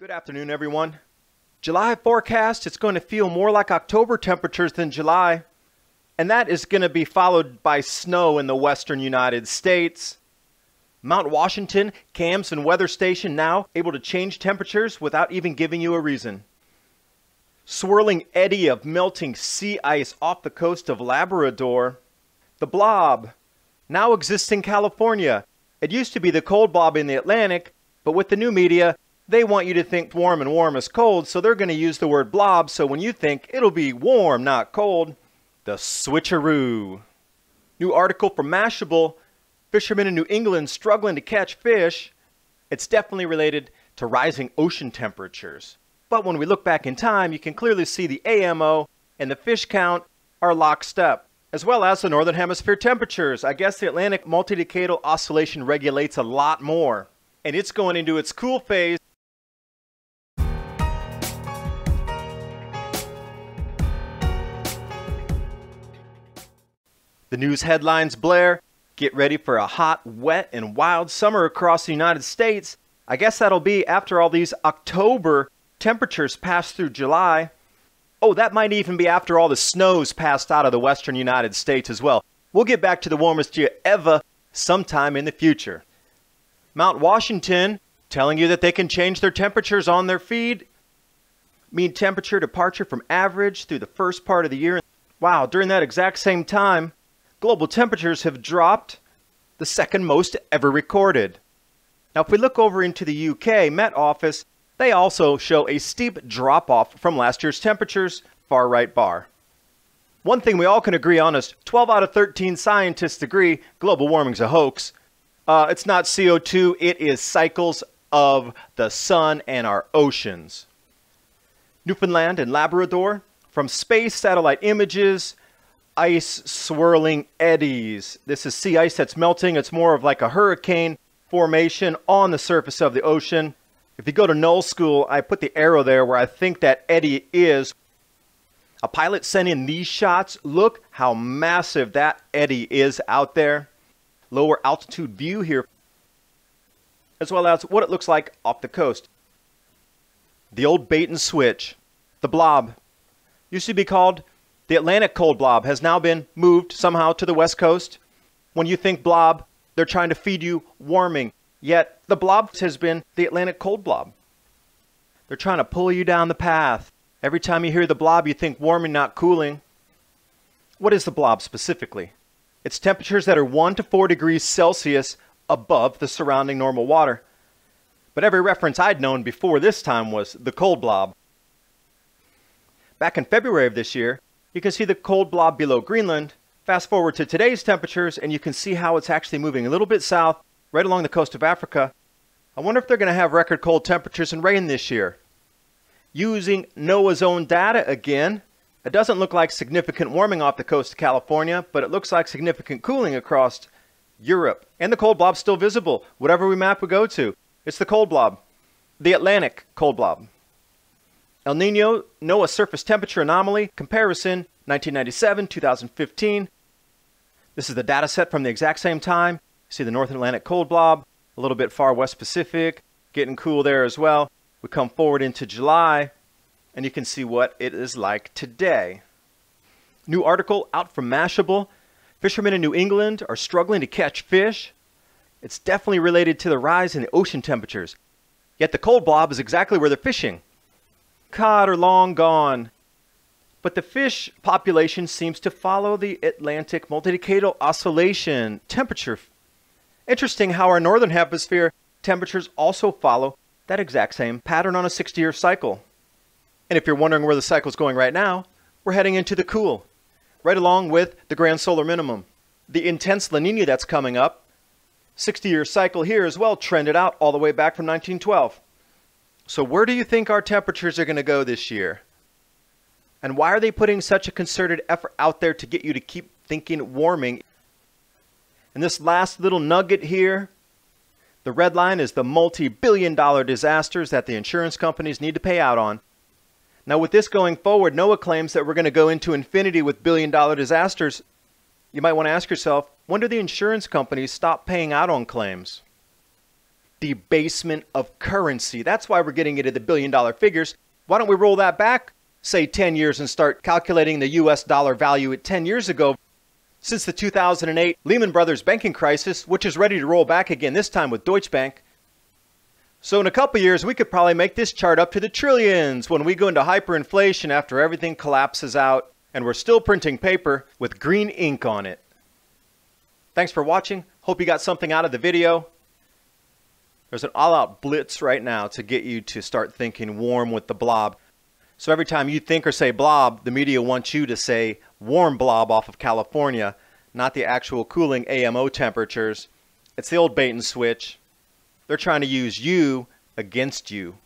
Good afternoon, everyone. July forecast, it's going to feel more like October temperatures than July, and that is going to be followed by snow in the western United States. Mount Washington, CAMS and weather station now able to change temperatures without even giving you a reason. Swirling eddy of melting sea ice off the coast of Labrador. The blob now exists in California. It used to be the cold blob in the Atlantic, but with the new media, they want you to think warm and warm is cold, so they're going to use the word blob, so when you think, it'll be warm, not cold. The switcheroo. New article from Mashable. Fishermen in New England struggling to catch fish. It's definitely related to rising ocean temperatures. But when we look back in time, you can clearly see the AMO and the fish count are lockstep, as well as the Northern Hemisphere temperatures. I guess the Atlantic Multidecadal Oscillation regulates a lot more, and it's going into its cool phase. The news headlines blare. Get ready for a hot, wet, and wild summer across the United States. I guess that'll be after all these October temperatures pass through July. Oh, that might even be after all the snows passed out of the western United States as well. We'll get back to the warmest year ever sometime in the future. Mount Washington telling you that they can change their temperatures on their feed. Mean temperature departure from average through the first part of the year. Wow, during that exact same time, global temperatures have dropped, the second most ever recorded. Now if we look over into the UK Met Office, they also show a steep drop-off from last year's temperatures, far right bar. One thing we all can agree on is 12 out of 13 scientists agree global warming's a hoax. It's not CO2, it is cycles of the sun and our oceans. Newfoundland and Labrador, from space satellite images, ice swirling eddies. This is sea ice that's melting. It's more of like a hurricane formation on the surface of the ocean. If you go to Null School, I put the arrow there where I think that eddy is. A pilot sent in these shots. Look how massive that eddy is out there. Lower altitude view here, as well as what it looks like off the coast. The old bait and switch. The blob used to be called the Atlantic cold blob, has now been moved somehow to the west coast. When you think blob, they're trying to feed you warming. Yet the blob has been the Atlantic cold blob. They're trying to pull you down the path. Every time you hear the blob, you think warming, not cooling. What is the blob specifically? It's temperatures that are 1 to 4 degrees Celsius above the surrounding normal water. But every reference I'd known before this time was the cold blob. Back in February of this year, you can see the cold blob below Greenland. Fast forward to today's temperatures and you can see how it's actually moving a little bit south right along the coast of Africa. I wonder if they're going to have record cold temperatures and rain this year. Using NOAA's own data again, it doesn't look like significant warming off the coast of California, but it looks like significant cooling across Europe. And the cold blob's still visible, whatever map we go to. It's the cold blob, the Atlantic cold blob. El Nino, NOAA surface temperature anomaly, comparison, 1997, 2015. This is the data set from the exact same time. See the North Atlantic cold blob, a little bit far west Pacific, getting cool there as well. We come forward into July, and you can see what it is like today. New article out from Mashable. Fishermen in New England are struggling to catch fish. It's definitely related to the rise in the ocean temperatures. Yet the cold blob is exactly where they're fishing. Cod are long gone, but the fish population seems to follow the Atlantic Multidecadal Oscillation temperature. Interesting how our northern hemisphere temperatures also follow that exact same pattern on a 60-year cycle. And if you're wondering where the cycle's going right now, we're heading into the cool, right along with the grand solar minimum. The intense La Nina that's coming up, 60-year cycle here as well, trended out all the way back from 1912. So where do you think our temperatures are going to go this year? And why are they putting such a concerted effort out there to get you to keep thinking warming? And this last little nugget here, the red line is the multi-billion-dollar disasters that the insurance companies need to pay out on. Now with this going forward, NOAA claims that we're going to go into infinity with billion-dollar disasters. You might want to ask yourself, when do the insurance companies stop paying out on claims? debasement of currency. That's why we're getting into the billion-dollar figures. Why don't we roll that back, say 10 years, and start calculating the US dollar value at 10 years ago? Since the 2008 Lehman Brothers banking crisis, which is ready to roll back again, this time with Deutsche Bank. So in a couple years, we could probably make this chart up to the trillions when we go into hyperinflation after everything collapses out and we're still printing paper with green ink on it. Thanks for watching. Hope you got something out of the video. There's an all-out blitz right now to get you to start thinking warm with the blob. So every time you think or say blob, the media wants you to say warm blob off of California, not the actual cooling AMO temperatures. It's the old bait and switch. They're trying to use you against you.